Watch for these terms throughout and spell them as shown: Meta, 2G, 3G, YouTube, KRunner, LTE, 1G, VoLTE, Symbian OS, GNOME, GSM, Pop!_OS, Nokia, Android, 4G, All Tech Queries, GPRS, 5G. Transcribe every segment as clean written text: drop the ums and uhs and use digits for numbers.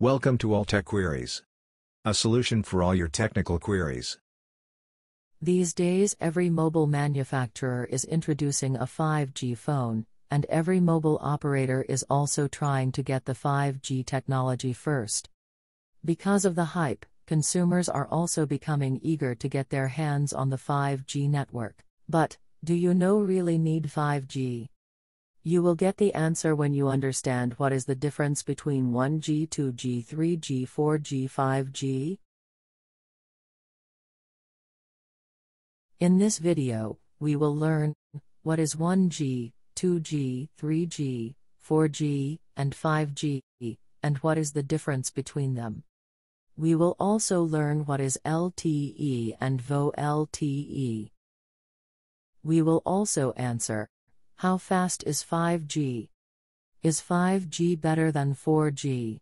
Welcome to All Tech Queries, a solution for all your technical queries. These days, every mobile manufacturer is introducing a 5G phone, and every mobile operator is also trying to get the 5G technology first. Because of the hype, consumers are also becoming eager to get their hands on the 5G network. But, do you really need 5G? You will get the answer when you understand what is the difference between 1G, 2G, 3G, 4G, 5G. In this video, we will learn what is 1G, 2G, 3G, 4G, and 5G, and what is the difference between them. We will also learn what is LTE and VoLTE. We will also answer, how fast is 5G? Is 5G better than 4G?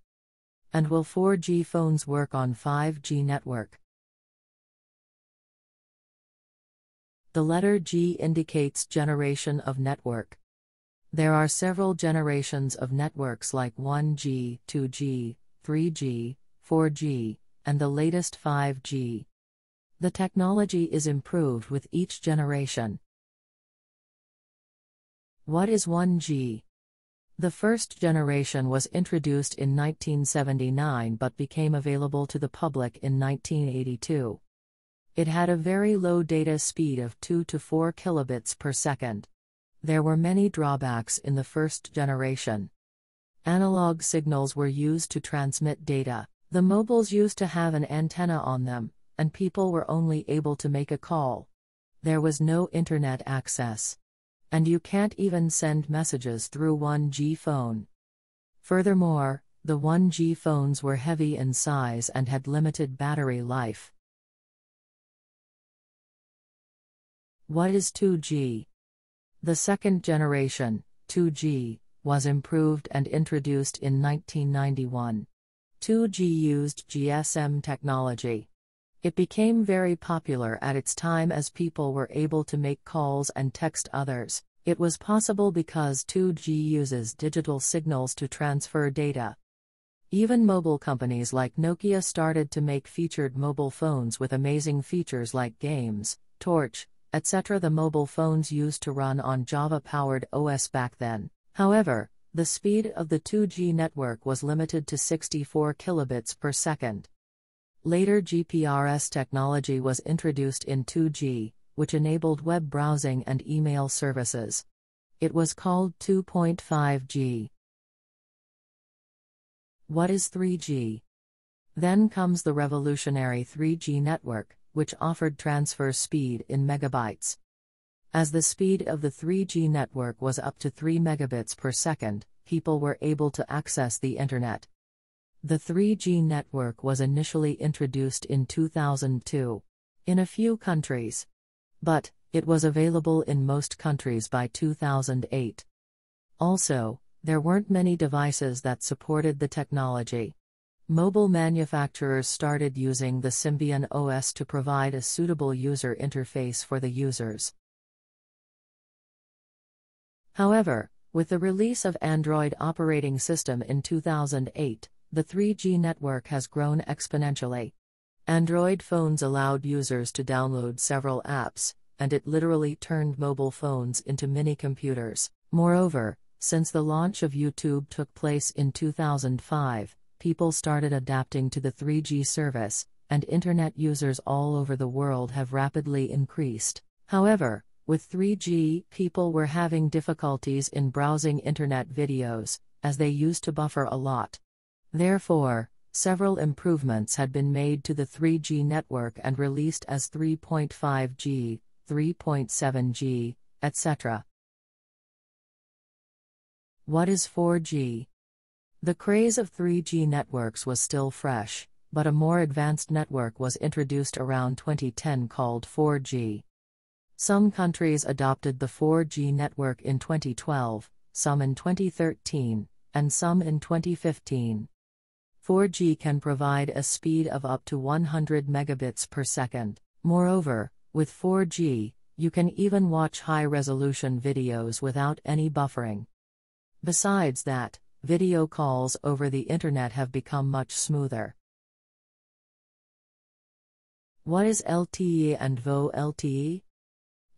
And will 4G phones work on 5G network? The letter G indicates generation of network. There are several generations of networks like 1G, 2G, 3G, 4G, and the latest 5G. The technology is improved with each generation. What is 1G? The first generation was introduced in 1979 but became available to the public in 1982. It had a very low data speed of 2 to 4 kilobits per second. There were many drawbacks in the first generation. Analog signals were used to transmit data. The mobiles used to have an antenna on them, and people were only able to make a call. There was no internet access. And you can't even send messages through 1G phone. Furthermore, the 1G phones were heavy in size and had limited battery life. What is 2G? The second generation, 2G, was improved and introduced in 1991. 2G used GSM technology. It became very popular at its time as people were able to make calls and text others. It was possible because 2G uses digital signals to transfer data. Even mobile companies like Nokia started to make featured mobile phones with amazing features like games, torch, etc. The mobile phones used to run on Java-powered OS back then. However, the speed of the 2G network was limited to 64 kilobits per second. Later, GPRS technology was introduced in 2G, which enabled web browsing and email services. It was called 2.5G. What is 3G? Then comes the revolutionary 3G network, which offered transfer speed in megabytes. As the speed of the 3G network was up to 3 megabits per second, people were able to access the internet. The 3G network was initially introduced in 2002 in a few countries, but it was available in most countries by 2008. Also, there weren't many devices that supported the technology. Mobile manufacturers started using the Symbian OS to provide a suitable user interface for the users. However, with the release of Android operating system in 2008, the 3G network has grown exponentially. Android phones allowed users to download several apps, and it literally turned mobile phones into mini computers. Moreover, since the launch of YouTube took place in 2005, people started adapting to the 3G service, and internet users all over the world have rapidly increased. However, with 3G, people were having difficulties in browsing internet videos, as they used to buffer a lot. Therefore, several improvements had been made to the 3G network and released as 3.5G, 3.7G, etc. What is 4G? The craze of 3G networks was still fresh, but a more advanced network was introduced around 2010 called 4G. Some countries adopted the 4G network in 2012, some in 2013, and some in 2015. 4G can provide a speed of up to 100 megabits per second. Moreover, with 4G, you can even watch high-resolution videos without any buffering. Besides that, video calls over the internet have become much smoother. What is LTE and VoLTE?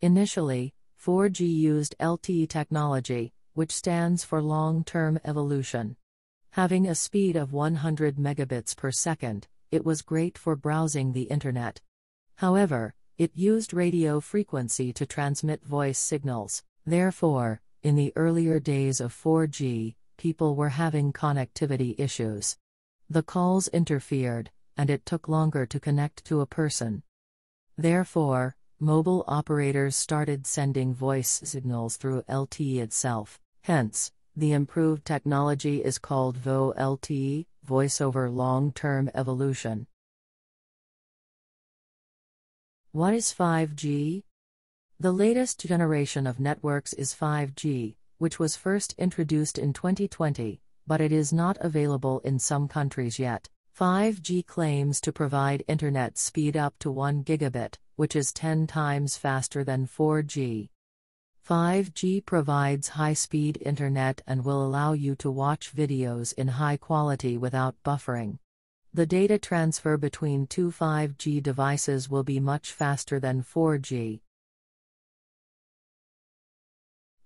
Initially, 4G used LTE technology, which stands for long-term evolution. Having a speed of 100 megabits per second, it was great for browsing the internet. However, it used radio frequency to transmit voice signals. Therefore, in the earlier days of 4G, people were having connectivity issues. The calls interfered, and it took longer to connect to a person. Therefore, mobile operators started sending voice signals through LTE itself. Hence, the improved technology is called VoLTE, Voice over Long-Term Evolution. What is 5G? The latest generation of networks is 5G, which was first introduced in 2020, but it is not available in some countries yet. 5G claims to provide internet speed up to 1 gigabit, which is 10 times faster than 4G. 5G provides high-speed internet and will allow you to watch videos in high quality without buffering. The data transfer between two 5G devices will be much faster than 4G.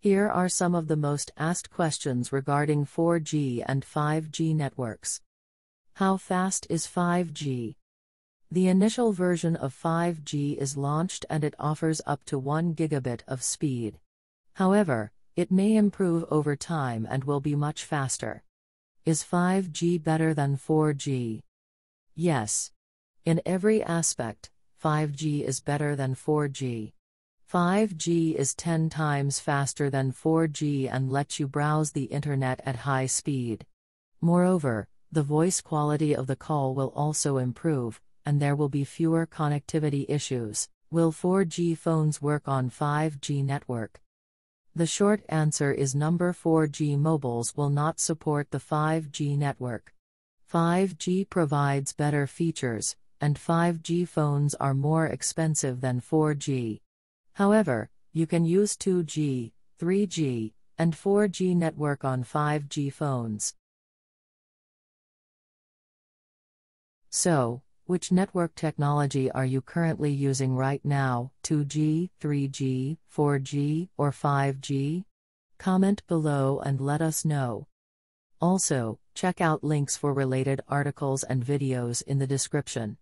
Here are some of the most asked questions regarding 4G and 5G networks. How fast is 5G? The initial version of 5G is launched and it offers up to 1 gigabit of speed. However, it may improve over time and will be much faster. Is 5G better than 4G? Yes. In every aspect, 5G is better than 4G. 5G is 10 times faster than 4G and lets you browse the internet at high speed. Moreover, the voice quality of the call will also improve, and there will be fewer connectivity issues. Will 4G phones work on 5G network? The short answer is number 4G mobiles will not support the 5G network. 5G provides better features, and 5G phones are more expensive than 4G. However, you can use 2G, 3G, and 4G network on 5G phones. So, which network technology are you currently using right now, 2G, 3G, 4G, or 5G? Comment below and let us know. Also, check out links for related articles and videos in the description.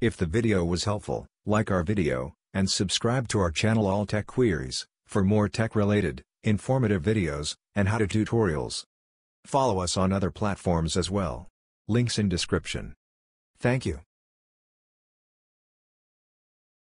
If the video was helpful, like our video, and subscribe to our channel All Tech Queries, for more tech-related, informative videos, and how-to tutorials. Follow us on other platforms as well. Links in description. Thank you.